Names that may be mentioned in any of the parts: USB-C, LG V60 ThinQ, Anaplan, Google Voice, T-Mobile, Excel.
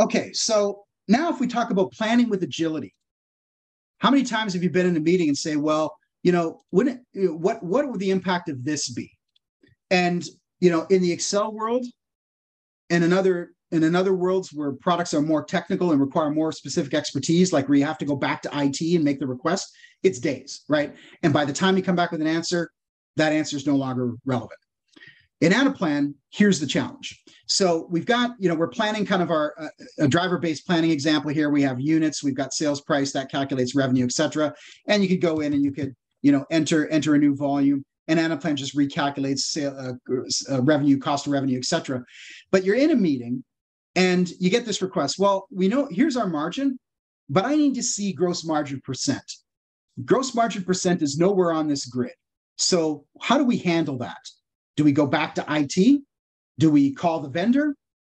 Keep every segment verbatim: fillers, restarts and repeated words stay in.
Okay, so now if we talk about planning with agility, how many times have you been in a meeting and say, well, you know, wouldn't, what, what would the impact of this be? And, you know, in the Excel world and another, in another worlds where products are more technical and require more specific expertise, like where you have to go back to I T and make the request, it's days, right? And by the time you come back with an answer, that answer is no longer relevant. In Anaplan, here's the challenge. So we've got, you know, we're planning kind of our uh, driver-based planning example here. We have units, we've got sales price that calculates revenue, et cetera. And you could go in and you could, you know, enter, enter a new volume, and Anaplan just recalculates sale, uh, uh, revenue, cost of revenue, et cetera. But you're in a meeting and you get this request. Well, we know here's our margin, but I need to see gross margin percent. Gross margin percent is nowhere on this grid. So how do we handle that? Do we go back to I T? Do we call the vendor?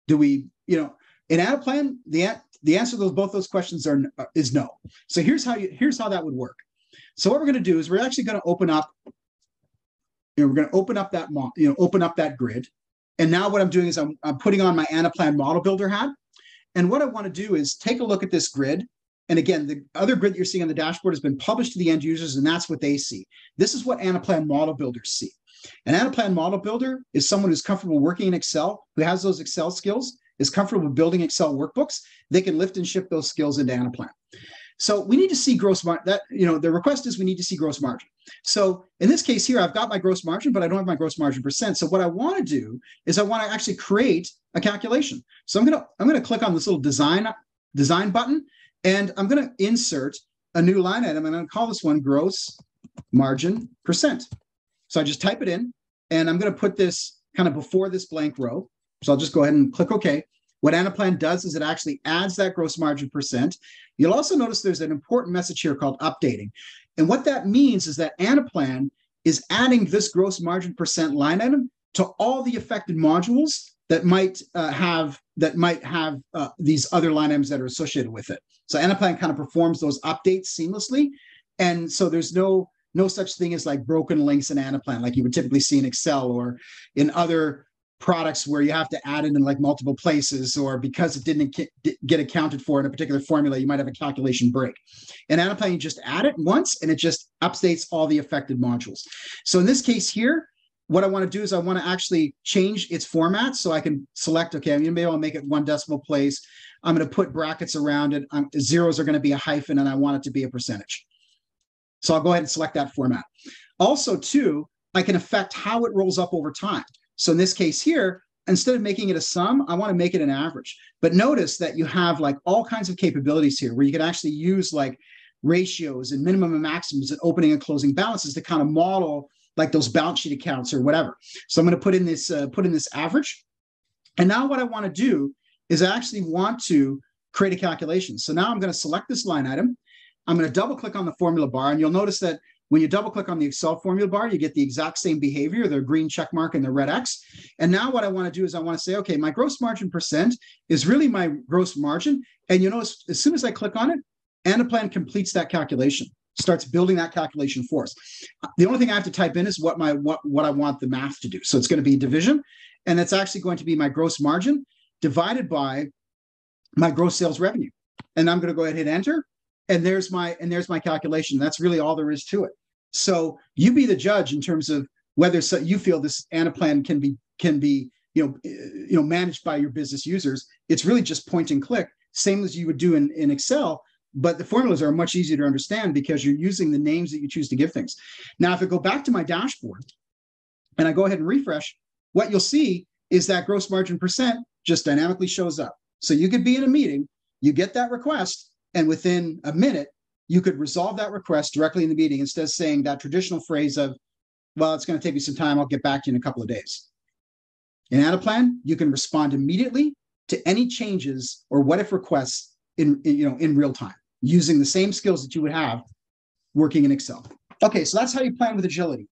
Do we, you know, in Anaplan, the, the answer to those, both those questions are is no. So here's how you, here's how that would work. So what we're going to do is we're actually going to open up, you know, we're going to open up that, you know, open up that grid. And now what I'm doing is I'm, I'm putting on my Anaplan model builder hat. And what I want to do is take a look at this grid. And again, the other grid that you're seeing on the dashboard has been published to the end users, and that's what they see. This is what Anaplan model builders see. An Anaplan model builder is someone who's comfortable working in Excel, who has those Excel skills, is comfortable building Excel workbooks. They can lift and shift those skills into Anaplan. So we need to see gross margin. That, you know, the request is we need to see gross margin. So in this case here, I've got my gross margin, but I don't have my gross margin percent. So what I want to do is I want to actually create a calculation. So I'm gonna I'm gonna click on this little design design button, and I'm gonna insert a new line item, and I'm gonna call this one gross margin percent. So I just type it in, and I'm going to put this kind of before this blank row. So I'll just go ahead and click OK. What Anaplan does is it actually adds that gross margin percent. You'll also notice there's an important message here called updating. And what that means is that Anaplan is adding this gross margin percent line item to all the affected modules that might uh, have that might have uh, these other line items that are associated with it. So Anaplan kind of performs those updates seamlessly. And so there's no No such thing as like broken links in Anaplan, like you would typically see in Excel or in other products where you have to add it in like multiple places, or because it didn't get accounted for in a particular formula, you might have a calculation break. In Anaplan, you just add it once and it just updates all the affected modules. So in this case here, what I want to do is I want to actually change its format so I can select, okay, I'm going to be able to make it one decimal place. I'm going to put brackets around it. I'm, zeros are going to be a hyphen, and I want it to be a percentage. So I'll go ahead and select that format. Also, too, I can affect how it rolls up over time. So in this case here, instead of making it a sum, I want to make it an average. But notice that you have like all kinds of capabilities here where you can actually use like ratios and minimum and maximums and opening and closing balances to kind of model like those balance sheet accounts or whatever. So I'm going to put in this uh, put in this average. And now what I want to do is I actually want to create a calculation. So now I'm going to select this line item. I'm going to double click on the formula bar, and you'll notice that when you double click on the Excel formula bar, you get the exact same behavior, the green check mark and the red X. And now what I want to do is I want to say, okay, my gross margin percent is really my gross margin. And you notice as soon as I click on it, Anaplan completes that calculation, starts building that calculation for us. The only thing I have to type in is what my what, what I want the math to do. So it's going to be division, and it's actually going to be my gross margin divided by my gross sales revenue. And I'm going to go ahead and hit enter. And there's my and there's my calculation. That's really all there is to it. So you be the judge in terms of whether so you feel this Anaplan can be can be you know you know managed by your business users. It's really just point and click, same as you would do in, in Excel, but the formulas are much easier to understand because you're using the names that you choose to give things. Now, if I go back to my dashboard and I go ahead and refresh, what you'll see is that gross margin percent just dynamically shows up. So you could be in a meeting, you get that request, and within a minute, you could resolve that request directly in the meeting instead of saying that traditional phrase of, well, it's going to take me some time. I'll get back to you in a couple of days. In Anaplan, you can respond immediately to any changes or what if requests in, in, you know, in real time using the same skills that you would have working in Excel. Okay, so that's how you plan with agility.